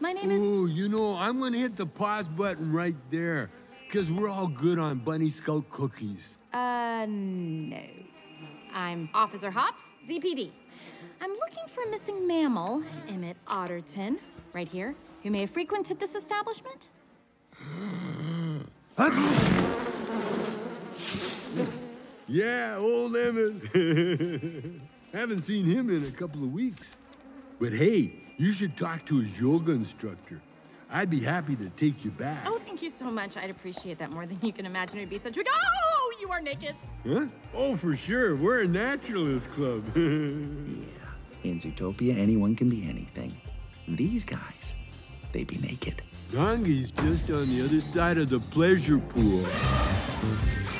My name is... Ooh, you know, I'm gonna hit the pause button right there, because we're all good on Bunny Scout cookies. No. I'm Officer Hopps, ZPD. I'm looking for a missing mammal, Emmett Otterton, right here, who may have frequented this establishment. Yeah, old Emmett. Haven't seen him in a couple of weeks. But hey, you should talk to his yoga instructor. I'd be happy to take you back. Oh, thank you so much. I'd appreciate that more than you can imagine. It'd be such a... Oh, you are naked. Huh? Oh, for sure. We're a naturalist club. Yeah. In Zootopia, anyone can be anything. These guys, they be naked. Gongi's just on the other side of the pleasure pool.